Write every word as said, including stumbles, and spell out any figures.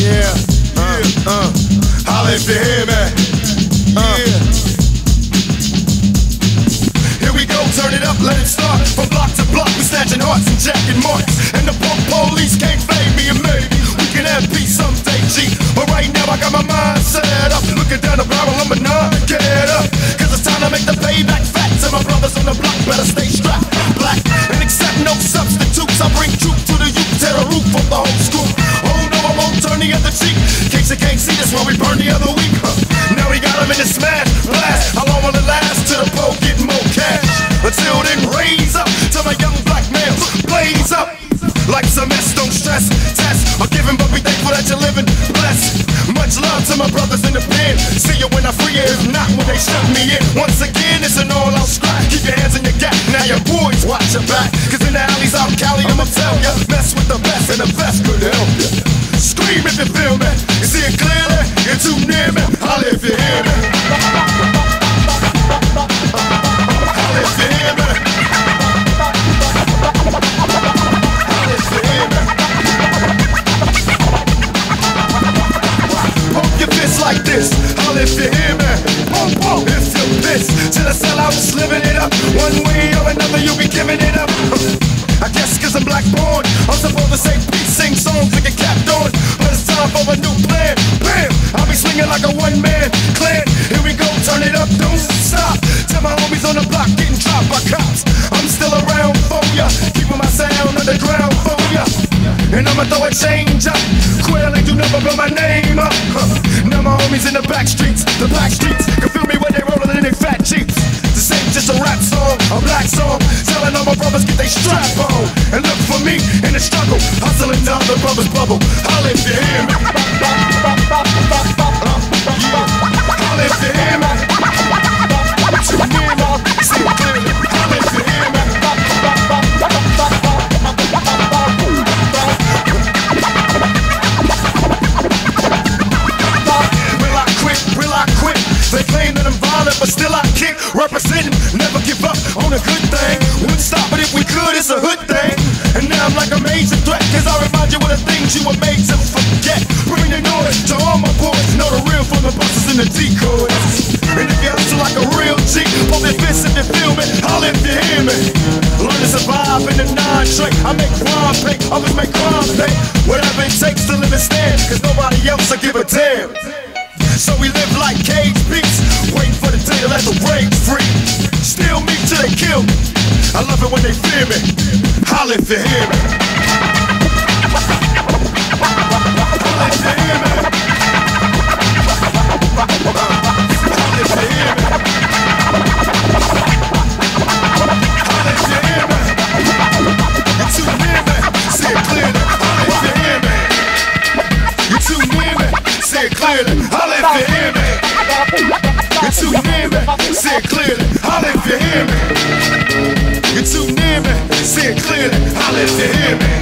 yeah, uh, yeah. Uh, holla if you hear me. Uh. Yeah. Here we go, turn it up, let it start. From block to block, we snatching hearts and jacking marks. And the punk police can't fade me, and maybe we can have peace someday, G. But right now I got my mind set up, looking down the barrel, I'm a nine, get up. Cause it's time to make the payback facts, and my brothers on the block better stay strapped, black, and accept no substitutes. I bring truth to the youth, tear the roof off the whole school. The other cheek, case they can't see, that's why we burn the other week. Huh. Now we got him in the smash blast. How long will it last till the pro get more cash? Until then, raise up till my young black man blaze up. Life's a mess, don't stress. Test or giving, but we thankful that you're living. Bless. Much love to my brothers in the pen. See you when I free you, if not when they shut me in. Once again, it's an all-out scratch. Keep your hands in your gap. Now your boys watch your back. Cause in the alleys out Cali, I'ma tell ya, mess with the best, and the best could help ya. Scream if you feel me, you see it clearly, you're too near me, holla if you hear me. Holla if you hear me. Holla if you hear me. Pump your fist like this, holla if you hear me. Pump, pump, if you fist, till I sell out, just living it up. One way or another, you'll be giving it up. I guess cause I'm black born, I'm supposed to say peace, sing songs like a capped on. But it's time for a new plan, bam! I'll be swinging like a one-man clan. Here we go, turn it up, don't stop. Tell my homies on the block getting dropped by cops. I'm still around for ya, keeping my sound underground for ya. And I'ma throw a change up, quit like you never blow my name up. Huh. Now my homies in the back streets, the black streets, can feel me when they rollin' in their fat cheeks. This ain't just a rap song, a black song, telling all my brothers get they strap on. And look for me in the struggle, hustling down the brothers bubble. Holla if you hear me. Holla if you hear me. Too near me, see it clearly. Holla if you hear me. Will I quit? Will I quit? They claim that I'm violent, but still I kick. Representing, never give up on a good thing. Wouldn't stop it if we could, it's a hood thing. And now I'm like a major threat, cause I remind you of the things you were made to forget. Bring the noise to all my boys, know the real from the buses and the decoys. And if you hustle like a real G, hold your fists if you feel me, holla if you hear me. Learn to survive in the non-trick, I make crime pay, others make crime pay. Whatever it takes to live and stand, cause nobody else will give a damn. So we live like cage beasts, waiting for the day to let the rage free. Steal me till they kill me. I love it when they fear me. Holla if you hear me. Holla if you hear me. Holla if you hear me. Holla if you hear me. You're too near me. See it clearly. Holla if you hear me. You're too near me. See it clearly. Holla if you hear me. You're too near me, see it clearly, holla if you hear me. You're too near me, see it clearly, holla if you hear me.